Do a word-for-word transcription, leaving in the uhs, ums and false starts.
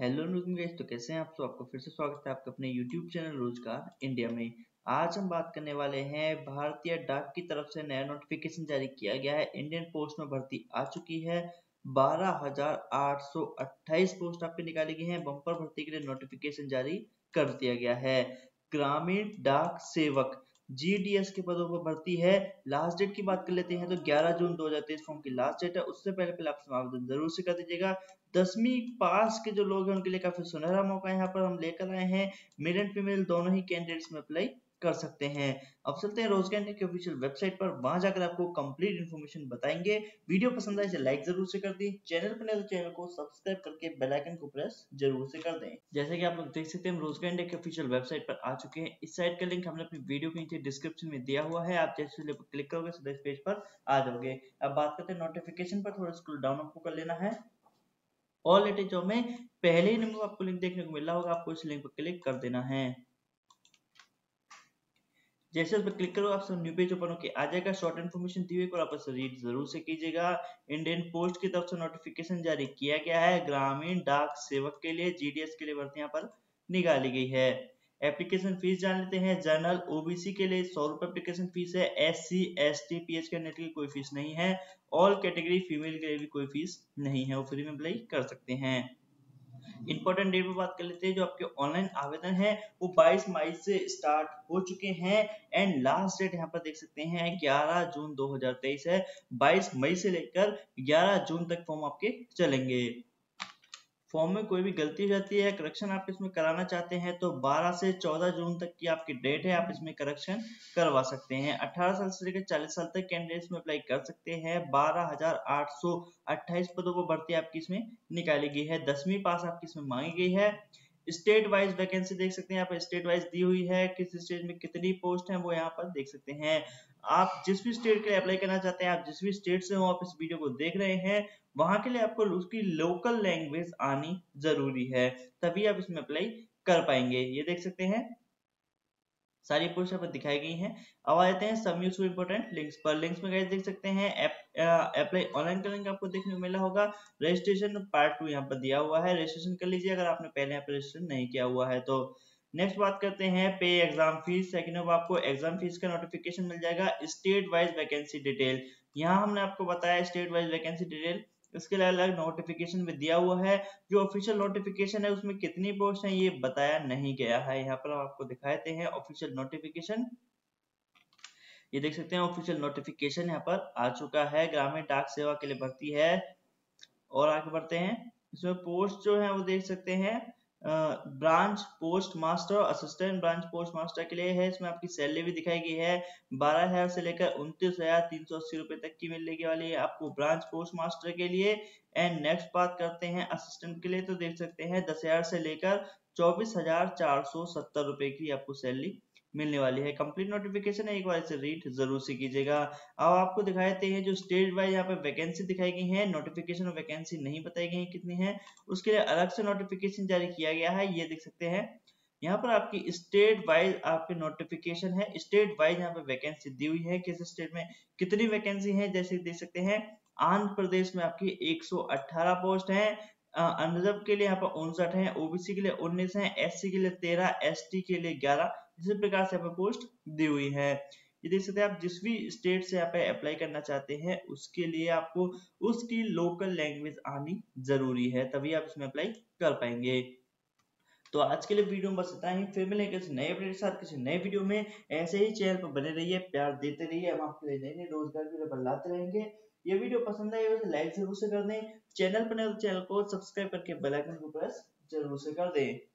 Hello नूतन guys, तो कैसे हैं आप सब। आपको फिर से स्वागत है आपके अपने यूट्यूब चैनल रोजगार इंडिया में। आज हम बात करने वाले हैं, भारतीय डाक की तरफ से नया नोटिफिकेशन जारी किया गया है। इंडियन पोस्ट में भर्ती आ चुकी है। बारह हज़ार आठ सौ अट्ठाईस पोस्ट आपकी निकाली गई है। बम्पर भर्ती के लिए नोटिफिकेशन जारी कर दिया गया है। ग्रामीण डाक सेवक जी डी एस के पदों पर भर्ती है। लास्ट डेट की बात कर लेते हैं तो ग्यारह जून दो हज़ार तेईस फॉर्म की लास्ट डेट है। उससे पहले पहले आप आवेदन जरूर से कर दीजिएगा। दसवीं पास के जो लोग हैं उनके लिए काफी सुनहरा मौका यहाँ पर हम लेकर आए हैं। मेल एंड फीमेल दोनों ही कैंडिडेट्स में अप्लाई कर सकते हैं। अब चलते हैं रोजगार के ऑफिशियल वेबसाइट पर, वहां जाकर आपको कंप्लीट इन्फॉर्मेशन बताएंगे। वीडियो पसंद आए तो लाइक जरूर से कर दें। चैनल पर नए तो चैनल को सब्सक्राइब करके बेल आइकन को प्रेस जरूर से कर दें। जैसे कि आप लोग देख सकते हैं, हम रोजगार के ऑफिशियल वेबसाइट पर आ चुके हैं। इस साइट का लिंक हमने अपनी वीडियो के नीचे डिस्क्रिप्शन में दिया हुआ है। आप जैसे क्लिक करोगे सीधे इस पेज पर आ जाओगे। अब बात करते हैं नोटिफिकेशन पर, थोड़ा स्क्रॉल डाउन आपको कर लेना है। ऑल लेटेस्ट जॉब में पहले ही नंबर आपको लिंक देखने को मिल रहा होगा, आपको इस लिंक पर क्लिक कर देना है। जैसे उस पर क्लिक करो, आप सब न्यू पेज ओपन होकर आ जाएगा। शॉर्ट इन्फॉर्मेशन दी हुई को आप रीड जरूर से कीजिएगा। इंडियन पोस्ट की तरफ से नोटिफिकेशन जारी किया गया है। ग्रामीण डाक सेवक के लिए जी डी एस के लिए भर्ती यहाँ पर निकाली गई है। एप्लीकेशन फीस जान लेते हैं। जनरल ओ बी सी के लिए सौ रुपए एप्लीकेशन फीस है। S C S T P H candidate के लिए कोई फीस नहीं है। ऑल कैटेगरी फीमेल के लिए भी कोई फीस नहीं है, वो फ्री में अप्लाई कर सकते हैं। इम्पोर्टेंट डेट पर बात कर लेते हैं। जो आपके ऑनलाइन आवेदन है वो बाईस मई से स्टार्ट हो चुके हैं एंड लास्ट डेट यहाँ पर देख सकते हैं ग्यारह जून दो हज़ार तेईस है। बाईस मई से लेकर ग्यारह जून तक फॉर्म आपके चलेंगे। फॉर्म में कोई भी गलती हो जाती है, करेक्शन आप इसमें कराना चाहते हैं तो बारह से चौदह जून तक की आपकी डेट है, आप इसमें करेक्शन करवा सकते हैं। अठारह साल से लेकर चालीस साल तक कैंडिडेट्स में अप्लाई कर सकते हैं। बारह हज़ार आठ सौ अट्ठाईस पदों पर भर्ती आपकी इसमें निकाली गई है। दसवीं पास आपकी इसमें मांगी गई है। स्टेट वाइज वैकेंसी देख सकते हैं, यहाँ पर स्टेट वाइज दी हुई है, किस स्टेट में कितनी पोस्ट है वो यहाँ पर देख सकते हैं। आप जिस भी स्टेट के लिए अप्लाई करना चाहते हैं, आप जिस भी स्टेट से हो, आप इस वीडियो को देख रहे हैं, वहां के लिए आपको उसकी लोकल लैंग्वेज आनी जरूरी है, तभी आप इसमें अप्लाई कर पाएंगे। ये देख सकते हैं सारी पोस्ट यहाँ पर दिखाई गई हैं। अब आ जाते हैं सब यूजफुल इंपोर्टेंट लिंक्स पर। लिंक्स में गाइस देख सकते हैं अप्लाई ऑनलाइन का लिंक आपको देखने को मिला होगा। रजिस्ट्रेशन पार्ट टू यहाँ पर दिया हुआ है, रजिस्ट्रेशन कर लीजिए अगर आपने पहले यहाँ पर रजिस्ट्रेशन नहीं किया हुआ है तो। नेक्स्ट बात करते हैं पे एग्जाम फीस। सेकंड में आपको एग्जाम फीस का नोटिफिकेशन मिल जाएगा। स्टेट वाइज वैकेंसी डिटेल, यहाँ हमने आपको बताया स्टेट वाइज वैकेंसी डिटेल, इसके अलग अलग नोटिफिकेशन में दिया हुआ है। जो ऑफिशियल नोटिफिकेशन है उसमें कितनी पोस्ट है ये बताया नहीं गया है। यहाँ पर हम आपको दिखाते हैं ऑफिशियल नोटिफिकेशन। ये देख सकते हैं ऑफिशियल नोटिफिकेशन यहाँ पर आ चुका है। ग्रामीण डाक सेवा के लिए भर्ती है। और आगे बढ़ते हैं, इसमें पोस्ट जो है वो देख सकते हैं, branch post master assistant branch post master के लिए है। इसमें आपकी सैलरी भी दिखाई गई है, बारह हजार से लेकर उनतीस हजार तीन सौ अस्सी रुपए तक की मिलने की वाली है आपको ब्रांच पोस्ट मास्टर के लिए। एंड नेक्स्ट बात करते हैं असिस्टेंट के लिए, तो देख सकते हैं दस हजार से लेकर चौबीस हजार चार सौ सत्तर रुपए की आपको सैलरी मिलने वाली है। कंप्लीट नोटिफिकेशन है, एक बार इसे रीड जरूर से कीजिएगा। अब आपको दिखाते हैं जो स्टेट वाइज यहाँ पे वैकेंसी दिखाई गई है। नोटिफिकेशन और वैकेंसी नहीं बताई गई है कितनी है, उसके लिए अलग से नोटिफिकेशन जारी किया गया है। ये देख सकते हैं यहाँ पर आपकी स्टेट वाइज आपके नोटिफिकेशन है। स्टेट वाइज यहाँ पे वैकेंसी दी हुई है, किस स्टेट में कितनी वैकेंसी है। जैसे देख सकते हैं आंध्र प्रदेश में आपकी एक सौ अठारह पोस्ट है। अनरिजर्व के लिए यहाँ पर उनसठ है, ओ बी सी के लिए उन्नीस है, एस सी के लिए तेरह, एस टी के लिए ग्यारह। इसी प्रकार से यहाँ पर पोस्ट दी हुई है। ये देख सकते हैं आप जिस भी स्टेट से यहाँ पे अप्लाई करना चाहते हैं उसके लिए आपको उसकी लोकल लैंग्वेज आनी जरूरी है, तभी आप इसमें अप्लाई कर पाएंगे। तो आज के लिए वीडियो में बस इतना ही। फिर मिलेंगे किसी नए अपडेट के साथ किसी नए वीडियो में। ऐसे ही चैनल पर बने रहिए, प्यार देते रहिए, हम आपके लिए नए नए रोजगार के लिए लाते रहेंगे। ये वीडियो पसंद आए तो लाइक जरूर से कर दें। चैनल पर नए चैनल को सब्सक्राइब करके बेल आइकन को प्रेस जरूर से कर दें।